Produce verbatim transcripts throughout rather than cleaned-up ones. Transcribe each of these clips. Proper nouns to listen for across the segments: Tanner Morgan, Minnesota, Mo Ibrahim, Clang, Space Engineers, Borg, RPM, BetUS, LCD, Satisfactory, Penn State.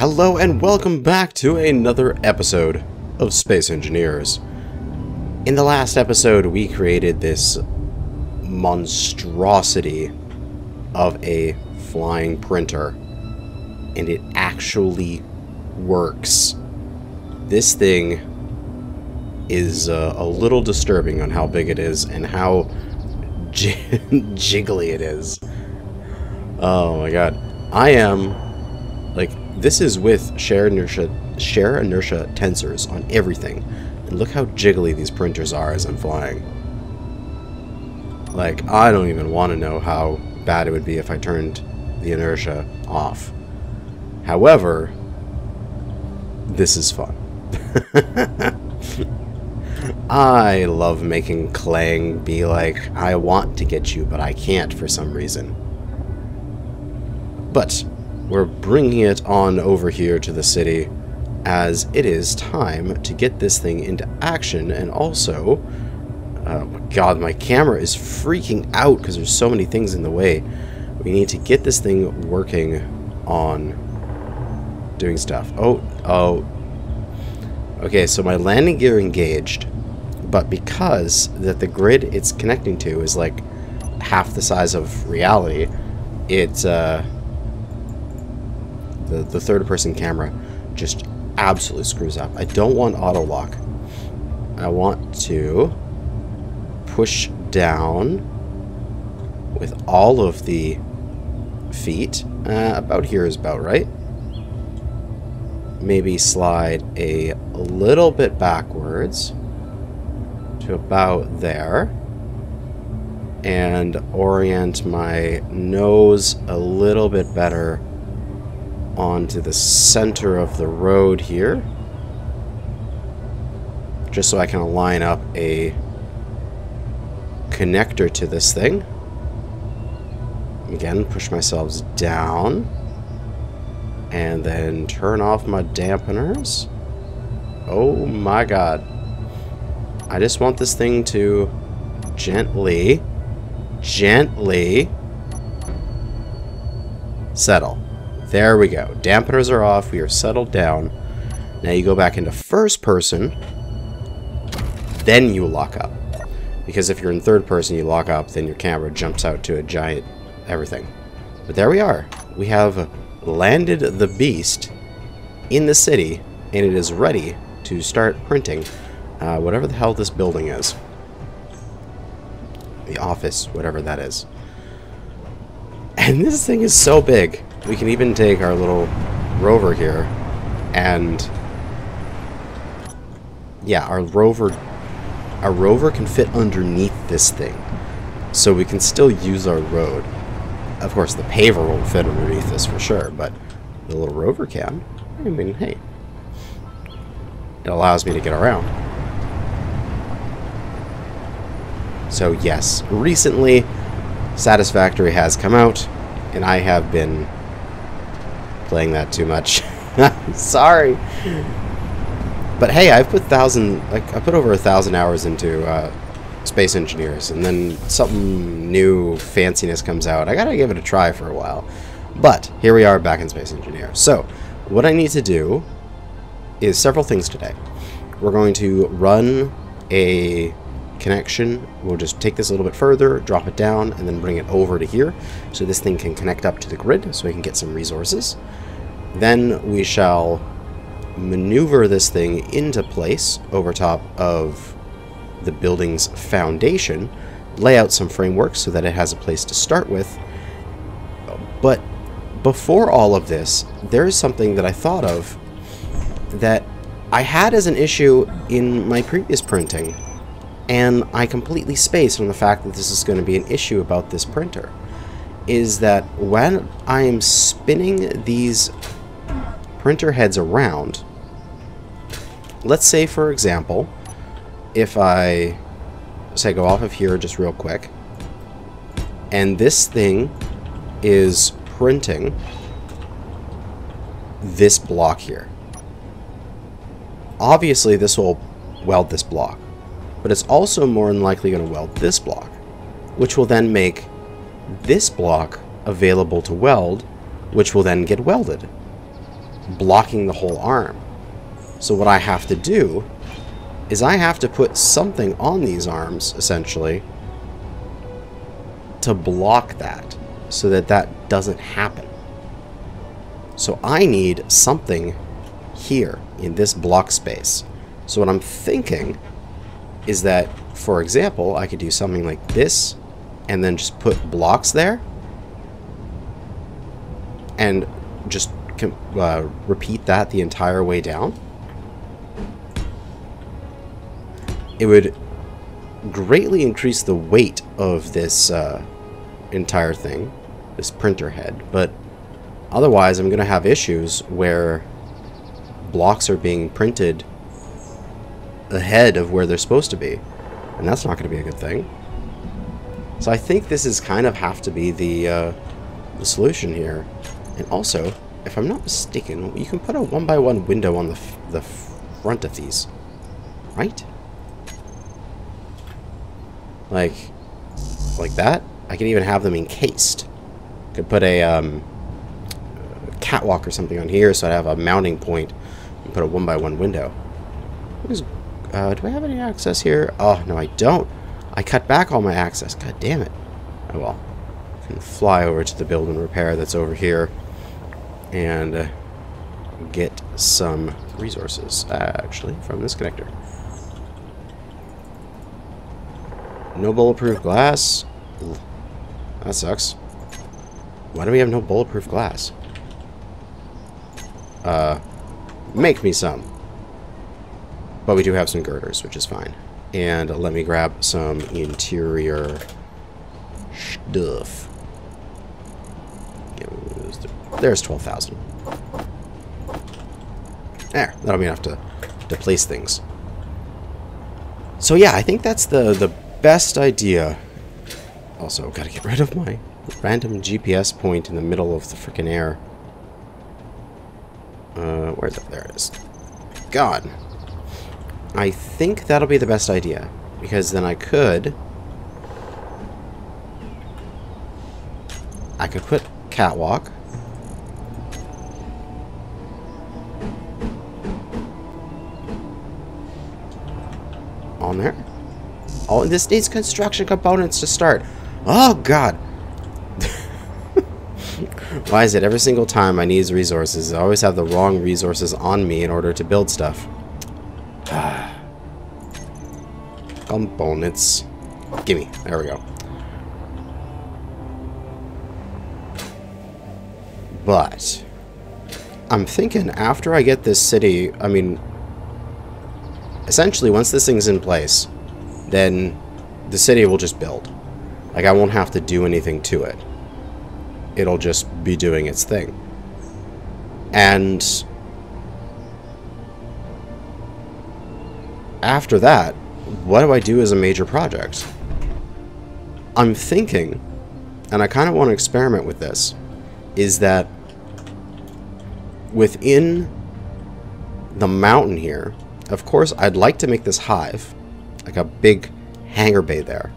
Hello and welcome back to another episode of Space Engineers. In the last episode, we created this monstrosity of a flying printer, and it actually works. This thing is uh, a little disturbing on how big it is and how j jiggly it is. Oh my god. I am, like, this is with shear inertia, shear inertia tensors on everything. And look how jiggly these printers are as I'm flying. Like, I don't even want to know how bad it would be if I turned the inertia off. However, this is fun. I love making Clang be like, I want to get you, but I can't for some reason. But we're bringing it on over here to the city, as it is time to get this thing into action. And also, oh my god, my camera is freaking out because there's so many things in the way. We need to get this thing working on doing stuff. Oh, oh. Okay, so my landing gear engaged, but because that the grid it's connecting to is like half the size of reality, it's uh, the, the third-person camera just absolutely screws up. I don't want auto-lock. I want to push down with all of the feet. Uh, about here is about right. Maybe slide a little bit backwards to about there and orient my nose a little bit better onto the center of the road here, just so I can line up a connector to this thing. Again, push myself down and then turn off my dampeners. Oh my god. I just want this thing to gently, gently settle. There we go. Dampeners are off. We are settled down. Now you go back into first person, then you lock up. Because if you're in third person, you lock up, then your camera jumps out to a giant everything. But there we are. We have landed the beast in the city, and it is ready to start printing uh, whatever the hell this building is. The office, whatever that is. And this thing is so big. We can even take our little rover here and, yeah, our rover, our rover can fit underneath this thing. So we can still use our road. Of course, the paver won't fit underneath this for sure, but the little rover can. I mean, hey, it allows me to get around. So yes, recently Satisfactory has come out, and I have been playing that too much. Sorry, but hey, I've put thousand, like I put over a thousand hours into uh, Space Engineers, and then something new fanciness comes out. I gotta give it a try for a while, but here we are back in Space Engineers. So what I need to do is several things today. We're going to run a connection. We'll just take this a little bit further, drop it down, and then bring it over to here so this thing can connect up to the grid so we can get some resources. Then we shall maneuver this thing into place over top of the building's foundation, lay out some frameworks so that it has a place to start with. But before all of this, there is something that I thought of that I had as an issue in my previous printing, and I completely spaced on the fact that this is going to be an issue about this printer, is that when I am spinning these printer heads around, let's say, for example, if I say go off of here just real quick, and this thing is printing this block here. Obviously, this will weld this block, but it's also more than likely going to weld this block, which will then make this block available to weld, which will then get welded. blocking the whole arm. So what I have to do is I have to put something on these arms, essentially, to block that, so that that doesn't happen. So I need something here in this block space. So what I'm thinking is that, for example, I could do something like this, and then just put blocks there, and just uh, repeat that the entire way down. It would greatly increase the weight of this uh, entire thing, this printer head, but otherwise I'm going to have issues where blocks are being printed ahead of where they're supposed to be, and that's not going to be a good thing. So I think this is kind of have to be the, uh, the solution here. And also, if I'm not mistaken, you can put a one by one window on the, f the front of these, right? Like, like that. I can even have them encased. Could put a, um, a catwalk or something on here, so I'd have a mounting point and put a one by one window. What is, uh, do I have any access here? Oh no, I don't. I cut back all my access. God damn it. Oh well. I can fly over to the build and repair that's over here and uh, get some resources, uh, actually, from this connector. No bulletproof glass. That sucks. Why do we have no bulletproof glass? Uh, make me some. But we do have some girders, which is fine. And let me grab some interior stuff. There's twelve thousand. There, that'll be enough to, to place things. So yeah, I think that's the, the best idea. Also, gotta get rid of my random G P S point in the middle of the freaking air. Uh, where's that? There it is. God. I think that'll be the best idea, because then I could... I could put catwalk. On there. Oh, and this needs construction components to start. Oh, God. Why is it every single time I need resources, I always have the wrong resources on me in order to build stuff? Components. Gimme. There we go. But I'm thinking after I get this city, I mean, essentially once this thing's in place, then the city will just build. Like, I won't have to do anything to it. It'll just be doing its thing. And after that, what do I do as a major project? I'm thinking, and I kind of want to experiment with this, is that within the mountain here, of course, I'd like to make this hive, like a big hangar bay there.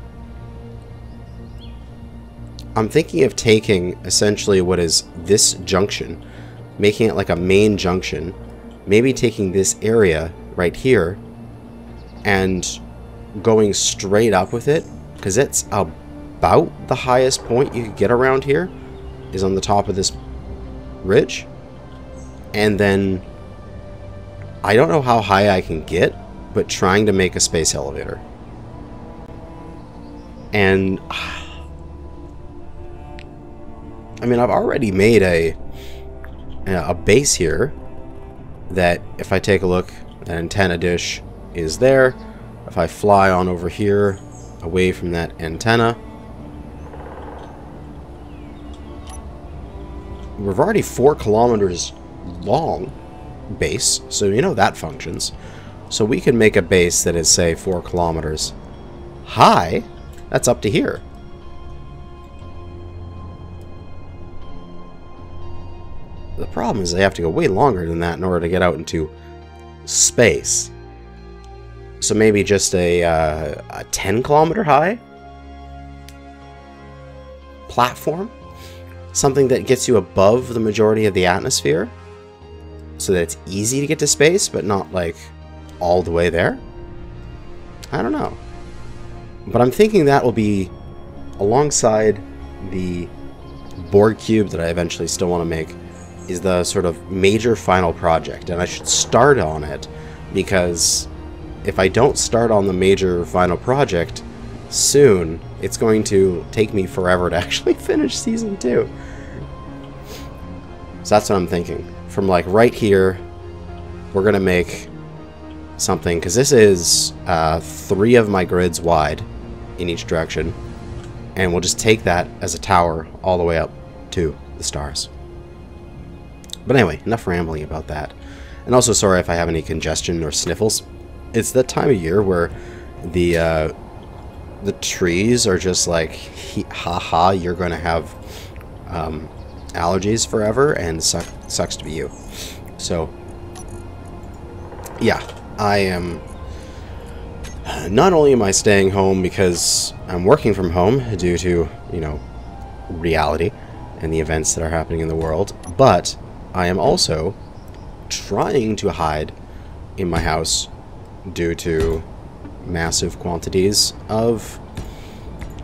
I'm thinking of taking essentially what is this junction, making it like a main junction, maybe taking this area right here and going straight up with it, because it's about the highest point you could get around here is on the top of this ridge. And then I don't know how high I can get, but trying to make a space elevator. And I mean, I've already made a a base here that if I take a look, an antenna dish is there. If I fly on over here away from that antenna, we've already four kilometers long base, so you know that functions. So we can make a base that is, say, four kilometers high. That's up to here. The problem is they have to go way longer than that in order to get out into space. So maybe just a, uh, a ten kilometer high platform? Something that gets you above the majority of the atmosphere? so that it's easy to get to space, but not like all the way there. I don't know. But I'm thinking that will be alongside the Borg cube that I eventually still want to make is the sort of major final project, and I should start on it, because if I don't start on the major final project soon, it's going to take me forever to actually finish season two. So that's what I'm thinking. From like right here, we're gonna make something, because this is uh, three of my grids wide in each direction, and we'll just take that as a tower all the way up to the stars. But anyway, enough rambling about that. And also, sorry if I have any congestion or sniffles. It's that time of year where the uh, the trees are just like, haha, you're going to have um, allergies forever, and suck, sucks to be you. So, yeah, I am... Not only am I staying home because I'm working from home due to, you know, reality and the events that are happening in the world, but I am also trying to hide in my house due to massive quantities of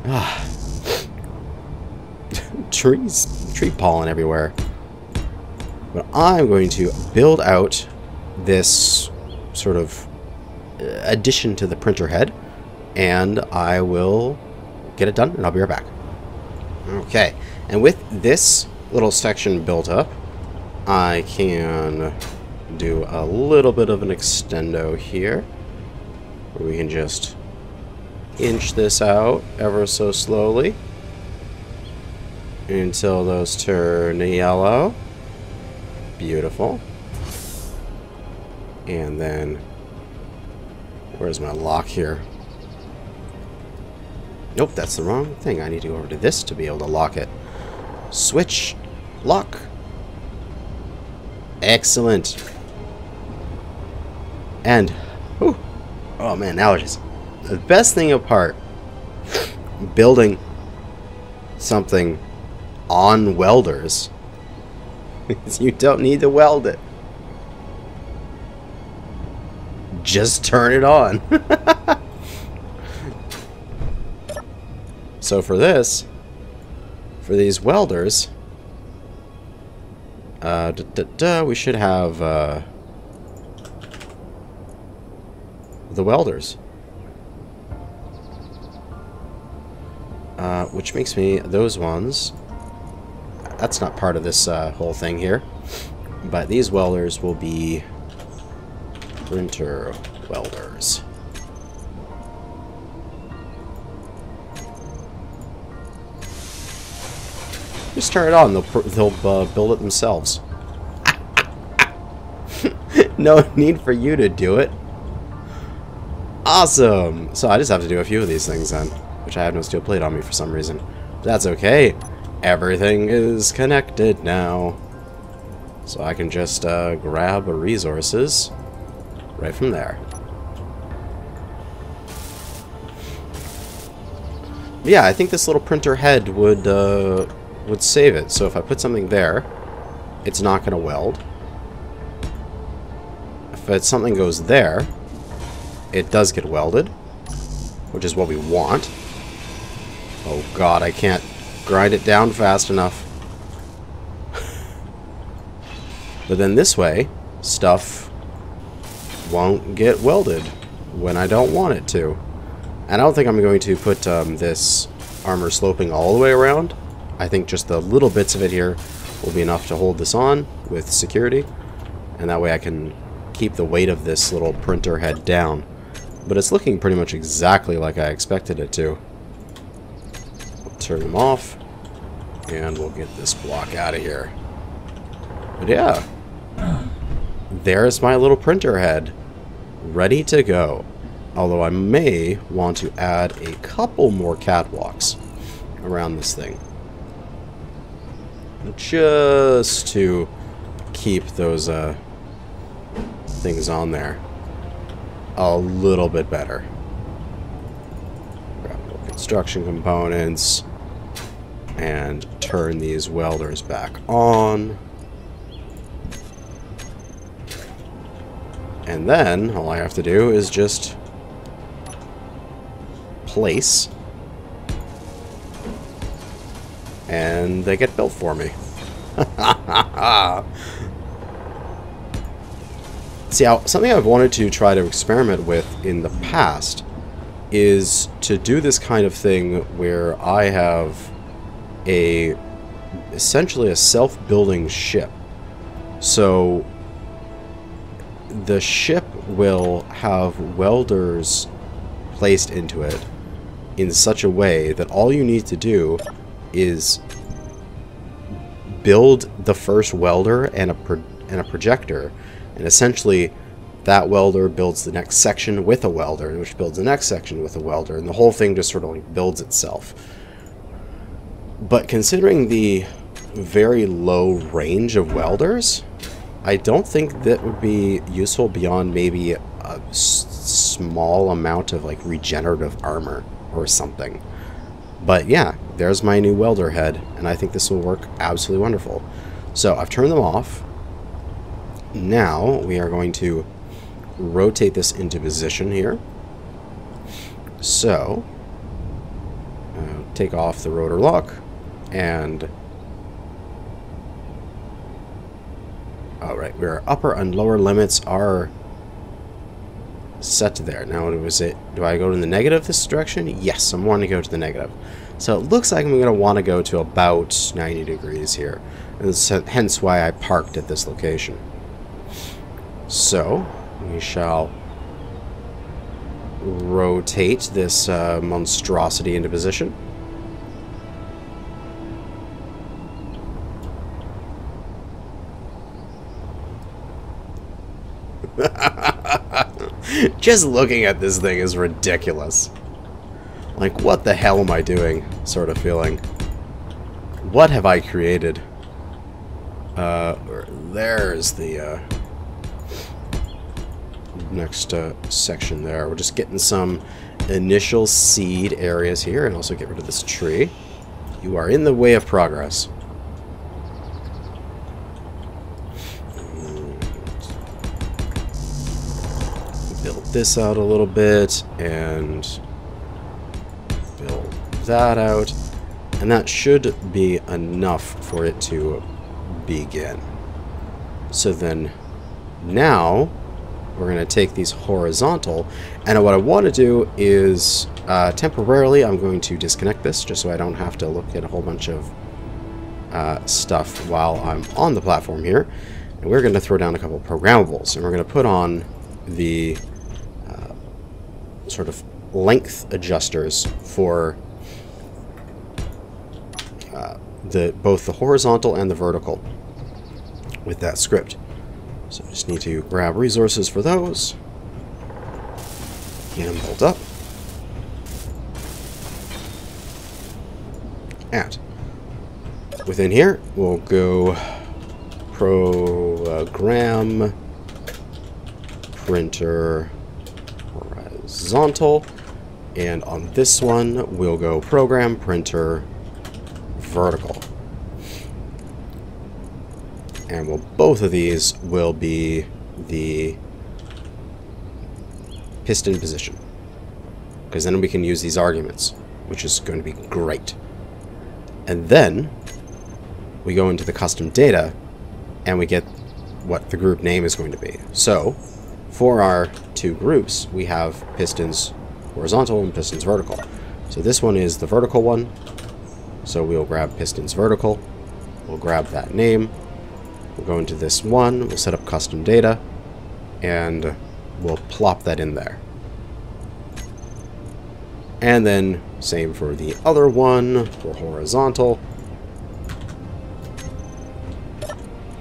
ah, trees, tree pollen everywhere. But I'm going to build out this sort of addition to the printer head, and I will get it done, and I'll be right back. Okay, and with this little section built up, I can do a little bit of an extendo here. We can just inch this out ever so slowly until those turn yellow. Beautiful. And then, where's my lock here? Nope, that's the wrong thing. I need to go over to this to be able to lock it. Switch, lock. Excellent. And, whew, oh man, allergies. The best thing apart, building something on welders, is you don't need to weld it. Just turn it on. So for this, for these welders, uh, da, da, da, we should have uh, the welders. Uh, which makes me those ones. That's not part of this uh, whole thing here. But these welders will be printer welders. Just turn it on. They'll pr they'll uh, build it themselves. No need for you to do it. Awesome. So I just have to do a few of these things then, which I have no steel plate on me for some reason. But that's okay. Everything is connected now, so I can just uh, grab resources right from there. Yeah, I think this little printer head would uh, would save it. So if I put something there, it's not going to weld. If it's something goes there, it does get welded, which is what we want. Oh god, I can't grind it down fast enough. But then this way, stuff won't get welded when I don't want it to. And I don't think I'm going to put um, this armor sloping all the way around. I think just the little bits of it here will be enough to hold this on with security, and that way I can keep the weight of this little printer head down. But it's looking pretty much exactly like I expected it to. We'll turn them off, and we'll get this block out of here. But yeah, there's my little printer head, ready to go. Although I may want to add a couple more catwalks around this thing, just to keep those uh, things on there a little bit better. Grab little construction components and turn these welders back on. And then all I have to do is just place, and they get built for me. See, something I've wanted to try to experiment with in the past is to do this kind of thing where I have a essentially a self-building ship. So the ship will have welders placed into it in such a way that all you need to do is build the first welder and a pro and a projector, and essentially that welder builds the next section with a welder, which builds the next section with a welder, and the whole thing just sort of like builds itself. But considering the very low range of welders, I don't think that would be useful beyond maybe a s small amount of like regenerative armor or something. But yeah, there's my new welder head, and I think this will work absolutely wonderful. So I've turned them off. Now we are going to rotate this into position here. So uh, take off the rotor lock and... Alright, where our upper and lower limits are set to there. Now, was it? Do I go in the negative this direction? Yes, I'm wanting to go to the negative. So it looks like I'm going to want to go to about ninety degrees here. And so, hence why I parked at this location. So, we shall rotate this uh, monstrosity into position. Just looking at this thing is ridiculous. Like, what the hell am I doing? Sort of feeling. What have I created? Uh, there's the uh, next uh, section there. We're just getting some initial seed areas here, and also get rid of this tree. You are in the way of progress. This out a little bit and build that out, and that should be enough for it to begin. So then now we're going to take these horizontal, and what I want to do is uh, temporarily I'm going to disconnect this just so I don't have to look at a whole bunch of uh, stuff while I'm on the platform here, and we're going to throw down a couple programmables, and we're going to put on the sort of length adjusters for uh, the both the horizontal and the vertical with that script. So I just need to grab resources for those, get them built up, and within here we'll go program printer horizontal, and on this one we'll go program printer vertical, and we'll, both of these will be the piston position, because then we can use these arguments, which is going to be great. And then we go into the custom data and we get what the group name is going to be. So for our two groups, we have pistons horizontal and pistons vertical. So this one is the vertical one, so we'll grab pistons vertical, we'll grab that name, we'll go into this one, we'll set up custom data, and we'll plop that in there. And then same for the other one, for horizontal.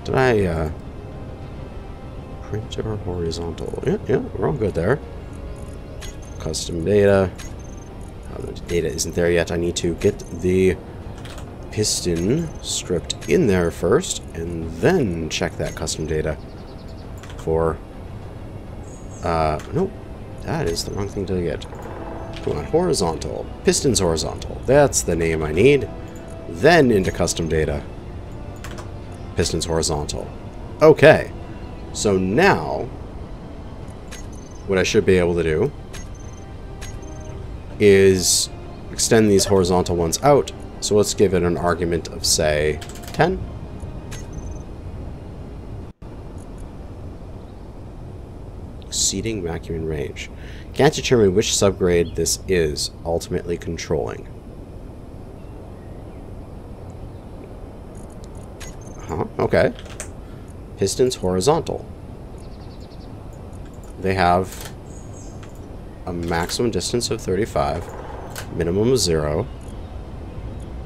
Did I... Uh, Printer horizontal. Yeah, yeah, we're all good there. Custom data. Oh, the data isn't there yet. I need to get the piston script in there first, and then check that custom data for... Uh, nope. That is the wrong thing to get. Come on, horizontal. Pistons horizontal. That's the name I need. Then into custom data. Pistons horizontal. Okay. So now what I should be able to do is extend these horizontal ones out. So let's give it an argument of, say, ten. Exceeding vacuum range. Can't determine which subgrade this is, ultimately controlling. Huh, okay. Pistons horizontal. They have a maximum distance of thirty-five, minimum of zero.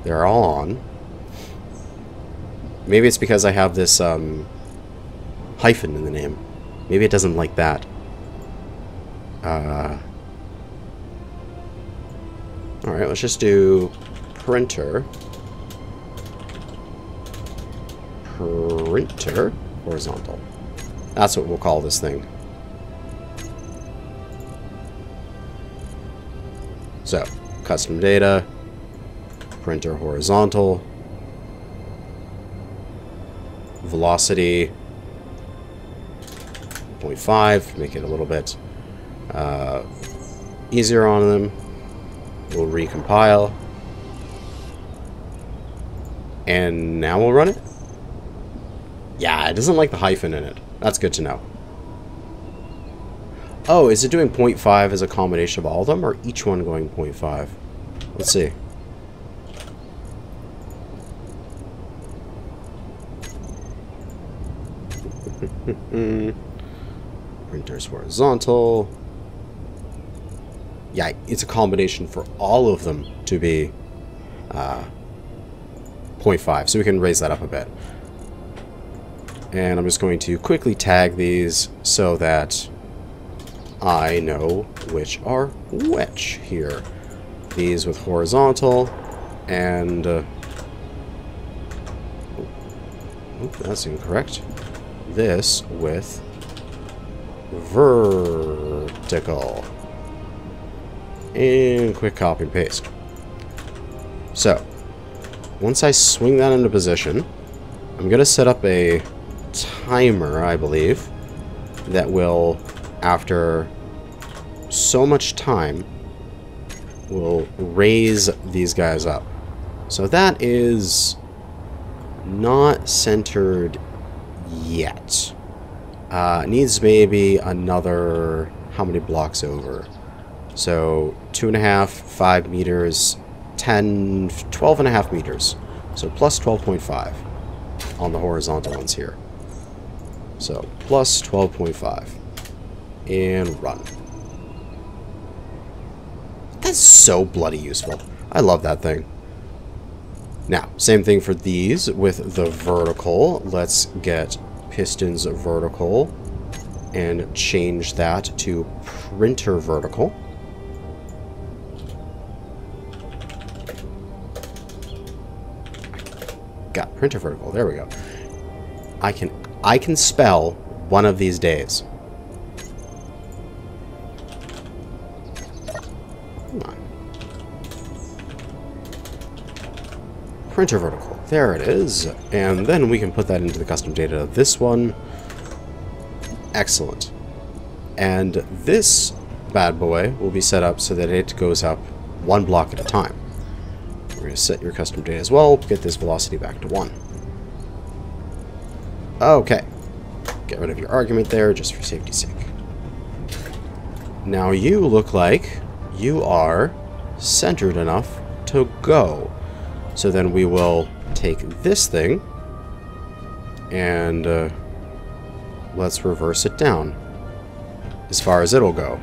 They're all on. Maybe it's because I have this um, hyphen in the name. Maybe it doesn't like that. Uh, Alright, let's just do printer. Printer horizontal. That's what we'll call this thing. So, custom data, printer horizontal, velocity zero point five, make it a little bit uh, easier on them. We'll recompile. And now we'll run it. Yeah, it doesn't like the hyphen in it. That's good to know. Oh, is it doing zero point five as a combination of all of them, or each one going zero point five? Let's see. Printers horizontal. Yeah, it's a combination for all of them to be uh, zero point five, so we can raise that up a bit. And I'm just going to quickly tag these so that I know which are which here. These with horizontal and... Uh, oh, that's incorrect. This with vertical. And quick copy and paste. So, once I swing that into position, I'm going to set up a timer, I believe, that will... after so much time, we'll raise these guys up. So that is not centered yet. Uh, needs maybe another, how many blocks over? So two and a half, five meters, ten, twelve and a half meters. So plus twelve point five on the horizontal ones here. So plus twelve point five. And run. That's so bloody useful. I love that thing. Now, same thing for these with the vertical. Let's get pistons vertical and change that to printer vertical. Got printer vertical. There we go. I can I can spell one of these days. Printer vertical. There it is. And then we can put that into the custom data of this one. Excellent. And this bad boy will be set up so that it goes up one block at a time. We're going to set your custom data as well. Get this velocity back to one. Okay. Get rid of your argument there just for safety's sake. Now you look like you are centered enough to go. So then we will take this thing and uh, let's reverse it down as far as it'll go.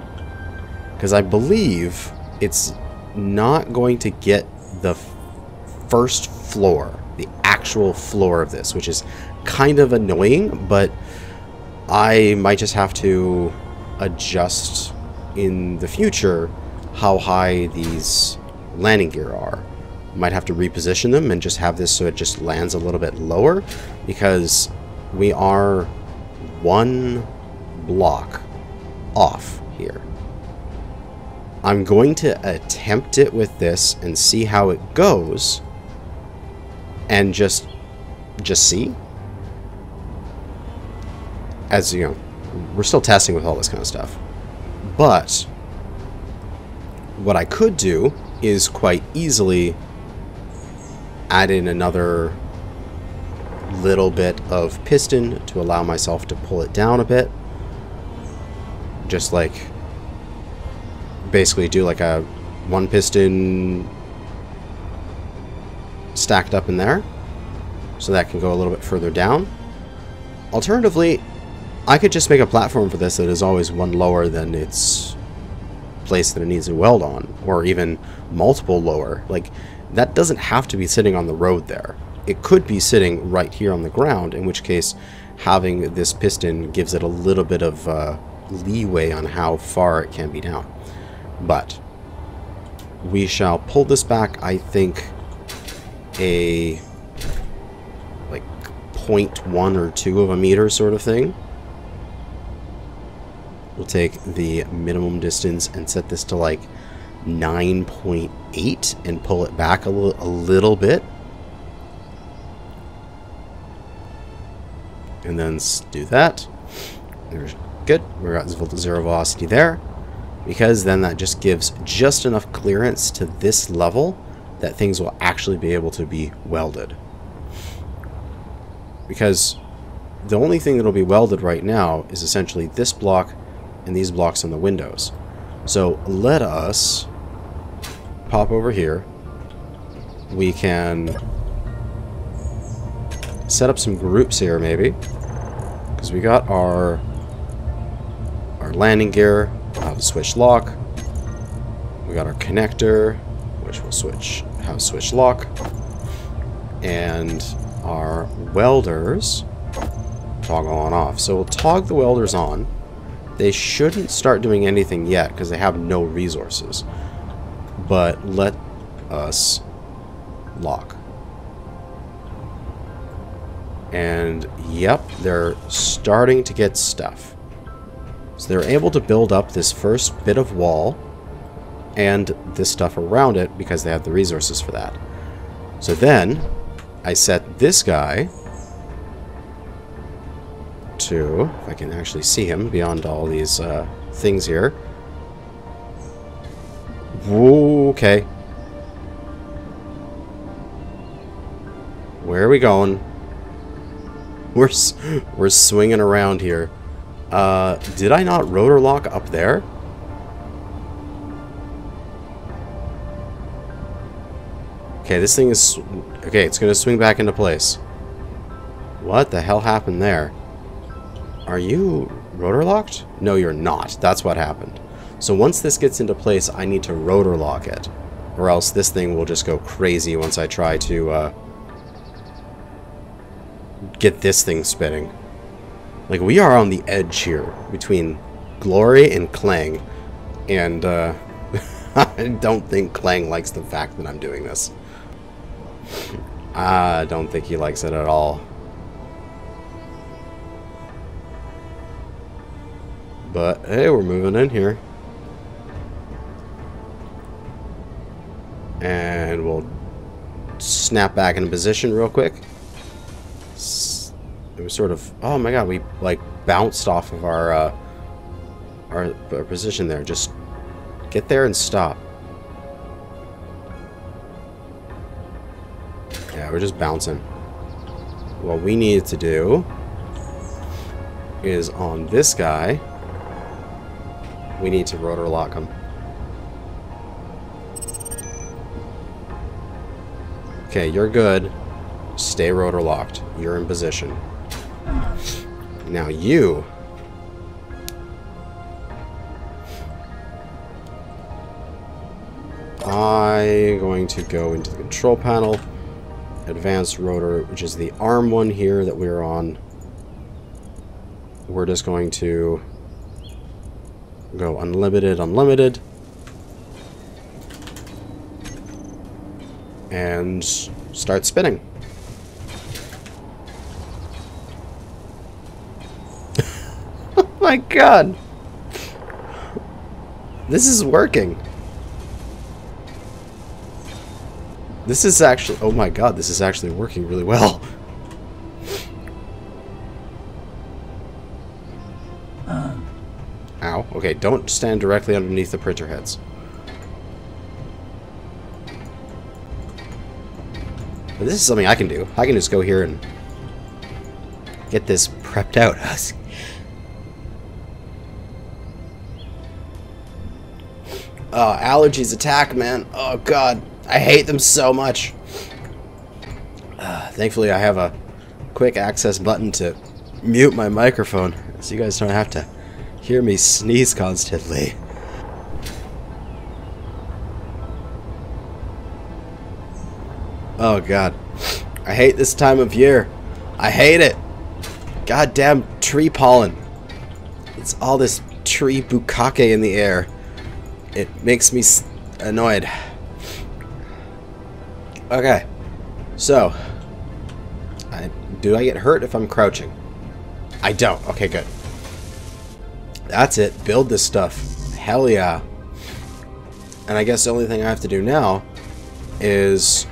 Because I believe it's not going to get the first floor, the actual floor of this, which is kind of annoying, but I might just have to adjust in the future how high these landing gear are. Might have to reposition them and just have this so it just lands a little bit lower, because we are one block off here. I'm going to attempt it with this and see how it goes and just just see. As you know, we're still testing with all this kind of stuff. But what I could do is quite easily add in another little bit of piston to allow myself to pull it down a bit. Just like basically do like a one piston stacked up in there, so that can go a little bit further down. Alternatively, I could just make a platform for this that is always one lower than its place that it needs to weld on, or even multiple lower. Like, that doesn't have to be sitting on the road there. It could be sitting right here on the ground, in which case having this piston gives it a little bit of uh, leeway on how far it can be down. But we shall pull this back, I think, a like zero point one or two of a meter sort of thing. We'll take the minimum distance and set this to like nine point eight and pull it back a little, a little bit. And then do that. There's good. We're at zero velocity there, because then that just gives just enough clearance to this level that things will actually be able to be welded. Because the only thing that will be welded right now is essentially this block and these blocks on the windows. So let us pop over here. We can set up some groups here maybe, because we got our our landing gear. We'll have a switch lock. We got our connector, which will switch have switch lock, and our welders toggle on off. So we'll toggle the welders on. They shouldn't start doing anything yet because they have no resources. But let us lock. And yep, they're starting to get stuff. So they're able to build up this first bit of wall and this stuff around it because they have the resources for that. So then I set this guy to, if I can actually see him beyond all these uh, things here. Whoa, okay. Where are we going? We're, we're swinging around here. Uh, did I not rotor lock up there? Okay, this thing is... Okay, it's going to swing back into place. What the hell happened there? Are you rotor locked? No, you're not. That's what happened. So once this gets into place, I need to rotor lock it. Or else this thing will just go crazy once I try to... Uh, get this thing spinning. Like, we are on the edge here between Glory and Clang, and uh, I don't think Clang likes the fact that I'm doing this. I don't think he likes it at all. But hey, we're moving in here, and we'll snap back into position real quick. It was sort of, oh my god, we like bounced off of our, uh, our our position there. Just get there and stop. Yeah, we're just bouncing. What we need to do is on this guy, we need to rotor lock him. Okay, you're good. Stay rotor locked. You're in position. Now you. I'm going to go into the control panel. Advanced rotor, which is the arm one here that we're on. We're just going to go unlimited, unlimited. And start spinning. My god, this is working. This is actually, oh my god, this is actually working really well. Uh. Ow, Okay, don't stand directly underneath the printer heads. But this is something I can do. I can just go here and get this prepped out. Oh, allergies attack, man. Oh, God. I hate them so much. Uh, thankfully, I have a quick access button to mute my microphone, so you guys don't have to hear me sneeze constantly. Oh God, I hate this time of year. I hate it. Goddamn tree pollen. It's all this tree bukake in the air. It makes me annoyed. Okay, so I, do I get hurt if I'm crouching? I don't. Okay, good. That's it. Build this stuff. Hell yeah. And I guess the only thing I have to do now is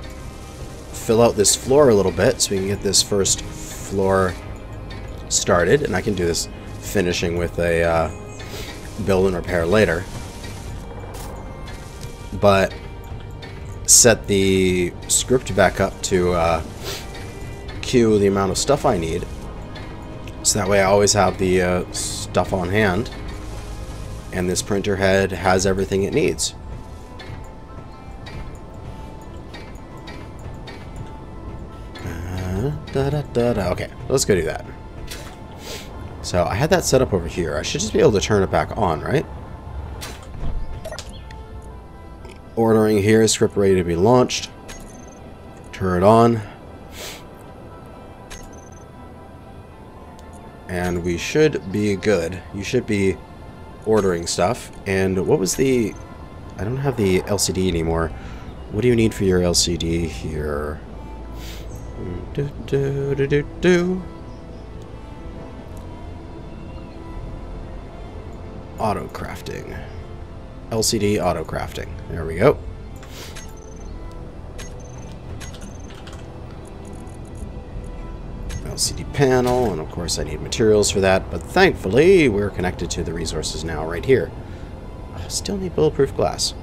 fill out this floor a little bit so we can get this first floor started, and I can do this finishing with a uh, build and repair later. But set the script back up to uh, queue the amount of stuff I need, so that way I always have the uh, stuff on hand, and this printer head has everything it needs. Uh, da, da, da, da. Okay, let's go do that. So I had that set up over here. I should just be able to turn it back on, right? Ordering here, script ready to be launched. Turn it on. And we should be good. You should be ordering stuff. And what was the... I don't have the L C D anymore. What do you need for your L C D here? Do, do, do, do, do. Auto crafting. L C D auto crafting. There we go. L C D panel, and of course I need materials for that, but thankfully we're connected to the resources now right here. I still need bulletproof glass.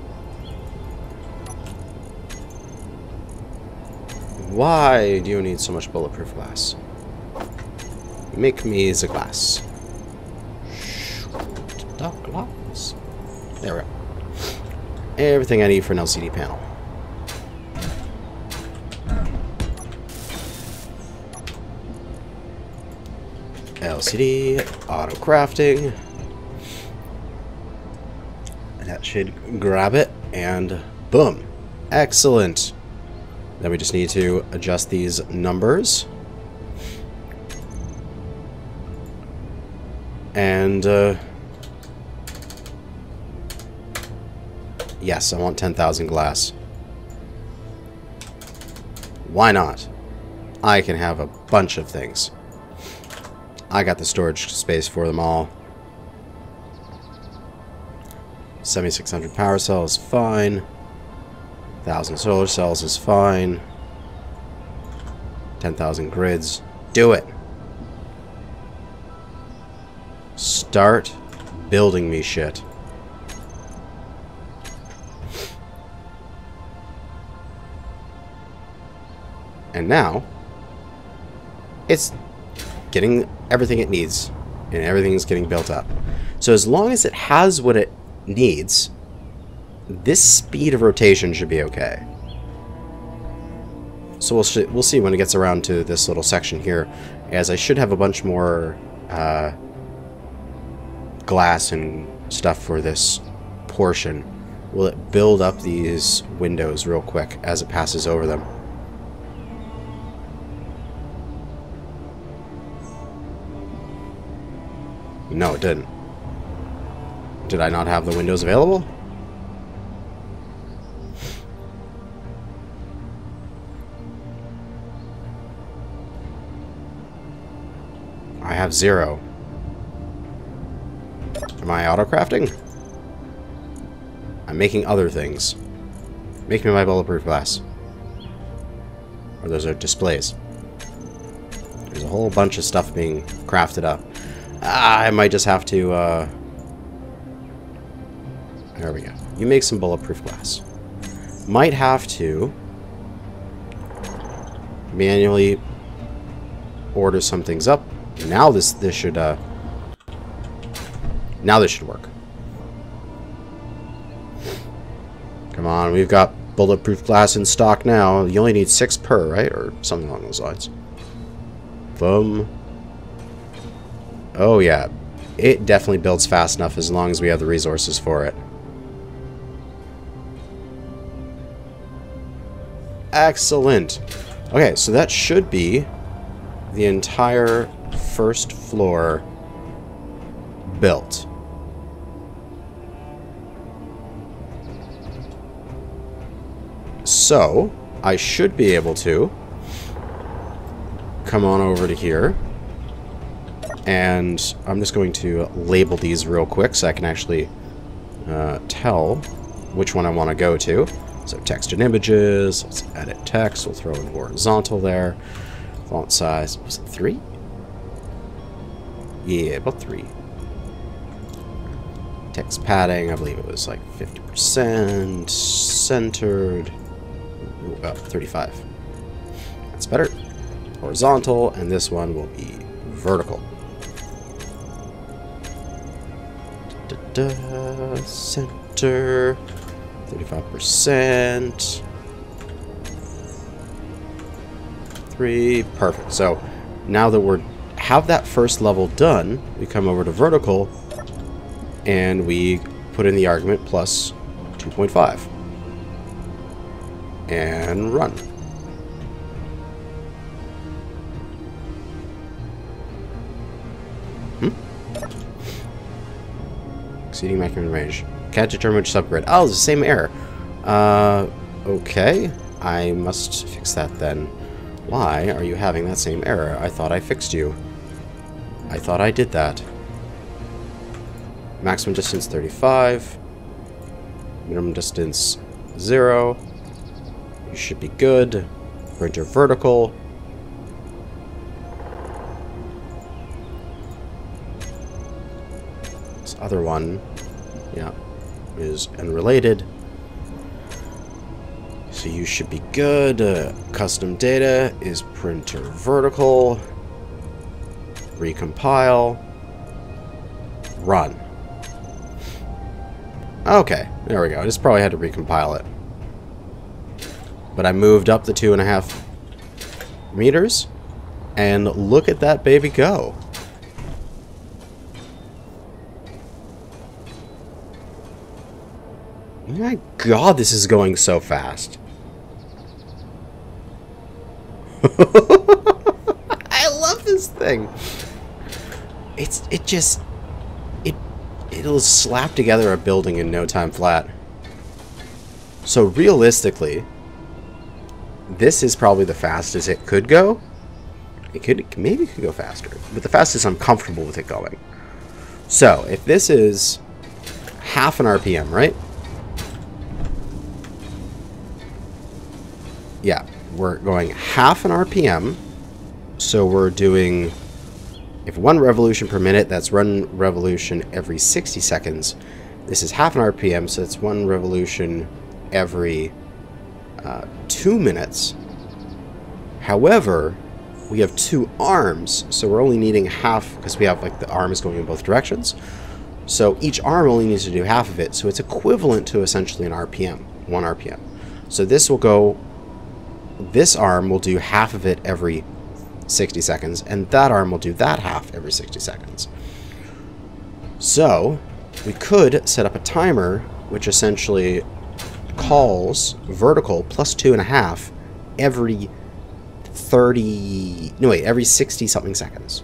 Why do you need so much bulletproof glass? Make me the glass. There we go. Everything I need for an L C D panel. L C D, auto crafting. That should grab it, and boom. Excellent. Then we just need to adjust these numbers. And, uh... yes, I want ten thousand glass. Why not? I can have a bunch of things. I got the storage space for them all. seventy-six hundred power cell is fine. one thousand solar cells is fine. ten thousand grids. Do it! Start building me shit. And now, it's getting everything it needs, and everything's getting built up. So as long as it has what it needs, this speed of rotation should be okay. So we'll, sh we'll see when it gets around to this little section here, as I should have a bunch more uh, glass and stuff for this portion. Will it build up these windows real quick as it passes over them? No, it didn't. Did I not have the windows available? I have zero. Am I auto-crafting? I'm making other things. Make me my bulletproof glass. Or those are displays. There's a whole bunch of stuff being crafted up. I might just have to uh, There we go. You make some bulletproof glass. Might have to manually order some things up. Now this this should uh now this should work. Come on, we've got bulletproof glass in stock now. You only need six per, right? Or something along those lines. Boom. Oh yeah. It definitely builds fast enough as long as we have the resources for it. Excellent. Okay, so that should be the entire first floor built. So, I should be able to come on over to here. And I'm just going to label these real quick so I can actually uh, tell which one I want to go to. So text and images, let's edit text, we'll throw in horizontal there. Font size, was it three? Yeah, about three. Text padding, I believe it was like fifty percent. Centered, ooh, about thirty-five. That's better. Horizontal, and this one will be vertical. Da-da, center, thirty-five percent, three, perfect. So now that we're have that first level done, we come over to vertical and we put in the argument plus two point five and run. Exceeding maximum range. Can't determine which subgrid. Oh, it's the same error. Uh, okay. I must fix that then. Why are you having that same error? I thought I fixed you. I thought I did that. Maximum distance thirty-five. Minimum distance zero. You should be good. Printer vertical. Other one, yeah, is unrelated. So you should be good. Uh, custom data is printer vertical. Recompile. Run. Okay, there we go. I just probably had to recompile it. But I moved up the two and a half meters. And look at that baby go. My God, this is going so fast. I love this thing. It's it just it it'll slap together a building in no time flat. So realistically, this is probably the fastest it could go. It could maybe it could go faster, but the fastest I'm comfortable with it going. So if this is half an R P M, right? Yeah, we're going half an R P M, so we're doing, if one revolution per minute, that's one revolution every sixty seconds. This is half an R P M, so it's one revolution every uh, two minutes. However, we have two arms, so we're only needing half, because we have, like, the arm is going in both directions. So each arm only needs to do half of it, so it's equivalent to essentially an R P M, one R P M. So this will go... This arm will do half of it every sixty seconds, and that arm will do that half every sixty seconds. So we could set up a timer which essentially calls vertical plus two and a half every thirty, no wait, every sixty something seconds.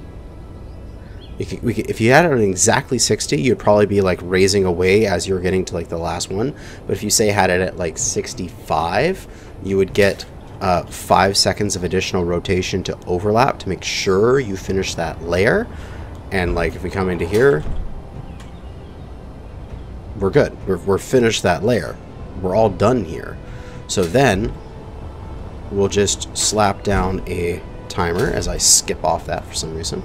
You could, we could, if you had it on exactly sixty, you'd probably be like raising away as you're getting to like the last one. But if you say had it at like sixty-five, you would get Uh, five seconds of additional rotation to overlap to make sure you finish that layer. And like if we come into here, we're good. We're, we're finished that layer. We're all done here. So then we'll just slap down a timer as I skip off that for some reason.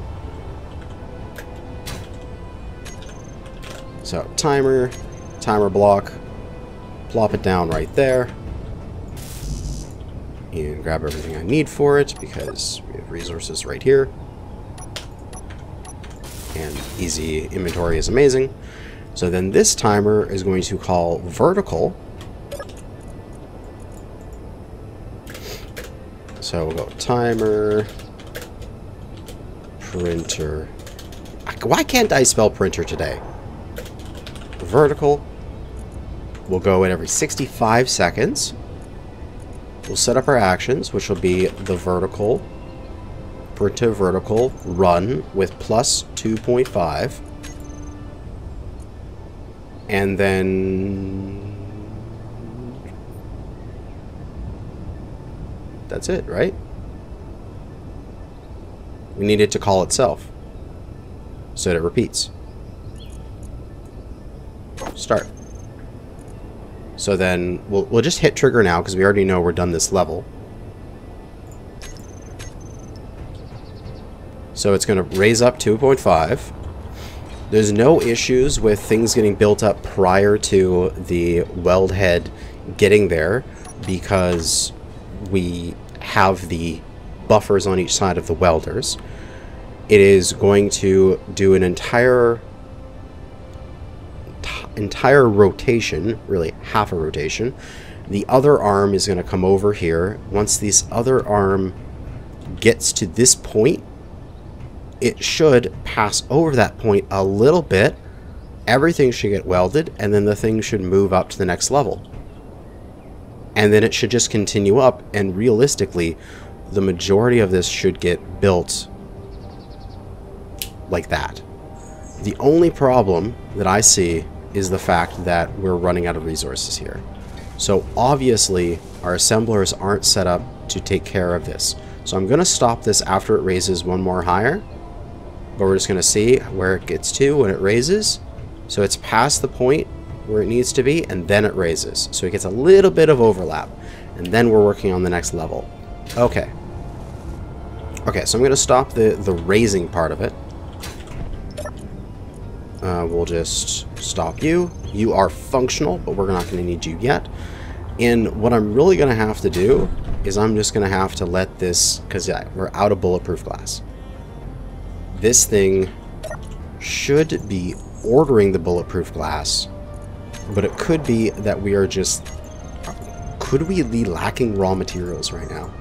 So timer timer block, plop it down right there, and grab everything I need for it because we have resources right here. And easy inventory is amazing. So then this timer is going to call vertical. So we'll go timer, printer. Why can't I spell printer today? Vertical. We'll go at every sixty-five seconds. We'll set up our actions, which will be the vertical, printer vertical, run with plus two point five. And then that's it, right? We need it to call itself. So that it repeats. Start. So then we'll, we'll just hit trigger now because we already know we're done this level. So it's going to raise up two point five. There's no issues with things getting built up prior to the weld head getting there because we have the buffers on each side of the welders. It is going to do an entire entire rotation, really half a rotation. The other arm is going to come over here. Once this other arm gets to this point, it should pass over that point a little bit. Everything should get welded, and then the thing should move up to the next level. And then it should just continue up, and realistically, the majority of this should get built like that. The only problem that I see is the fact that we're running out of resources here. So obviously, our assemblers aren't set up to take care of this. So I'm going to stop this after it raises one more higher. But we're just going to see where it gets to when it raises. So it's past the point where it needs to be, and then it raises. So it gets a little bit of overlap. And then we're working on the next level. Okay. Okay, so I'm going to stop the, the raising part of it. Uh, we'll just stop you. You are functional, but we're not going to need you yet. And what I'm really going to have to do is I'm just going to have to let this, because yeah, we're out of bulletproof glass. This thing should be ordering the bulletproof glass, but it could be that we are just... Could we be lacking raw materials right now?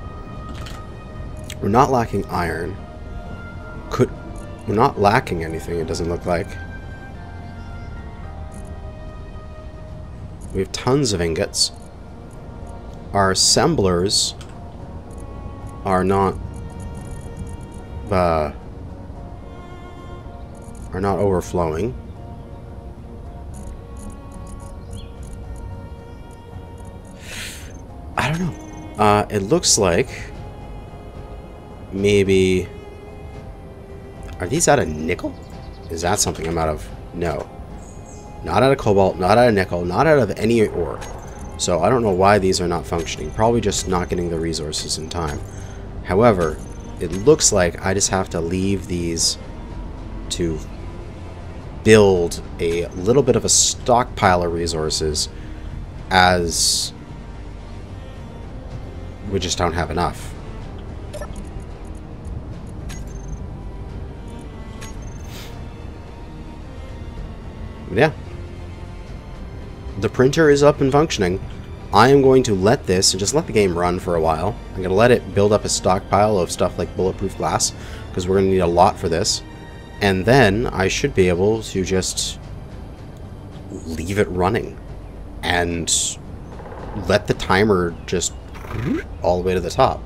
We're not lacking iron. Could... We're not lacking anything, it doesn't look like. We have tons of ingots. Our assemblers are not... Uh... are not overflowing. I don't know. Uh, it looks like maybe... Are these out of nickel? Is that something I'm out of? No. Not out of cobalt, not out of nickel, not out of any ore. So I don't know why these are not functioning. Probably just not getting the resources in time. However, it looks like I just have to leave these to build a little bit of a stockpile of resources as we just don't have enough. But yeah. The printer is up and functioning. I am going to let this, and just let the game run for a while. I'm going to let it build up a stockpile of stuff like bulletproof glass, because we're going to need a lot for this. And then I should be able to just leave it running and let the timer just all the way to the top.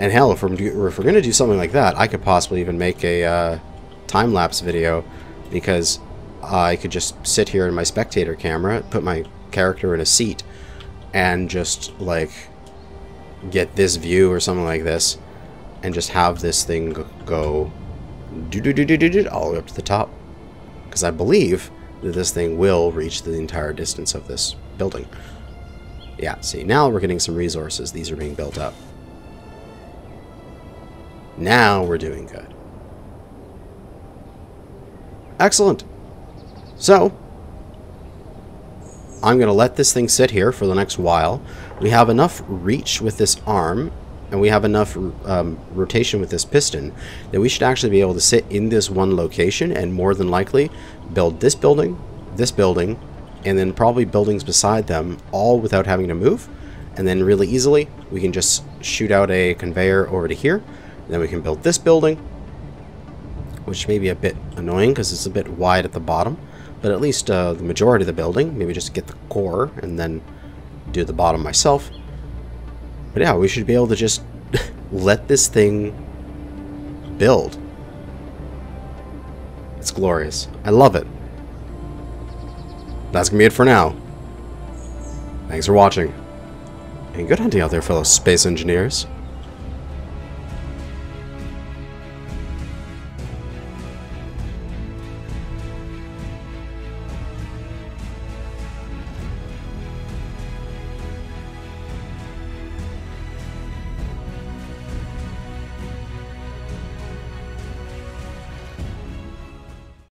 And hell, if we're, if we're going to do something like that, I could possibly even make a uh, time-lapse video, because I could just sit here in my spectator camera, put my character in a seat, and just, like, get this view or something like this, and just have this thing go... Do, do, do, do, do, do, all the way up to the top, because I believe that this thing will reach the entire distance of this building. Yeah, see, now we're getting some resources. These are being built up. Now we're doing good. Excellent. So I'm going to let this thing sit here for the next while. We have enough reach with this arm, and we have enough um, rotation with this piston that we should actually be able to sit in this one location and more than likely build this building, this building, and then probably buildings beside them, all without having to move. And then really easily, we can just shoot out a conveyor over to here, and then we can build this building, which may be a bit annoying because it's a bit wide at the bottom, but at least uh, the majority of the building, maybe just get the core and then do the bottom myself. But yeah, we should be able to just let this thing build. It's glorious. I love it. That's gonna be it for now. Thanks for watching. And good hunting out there, fellow space engineers.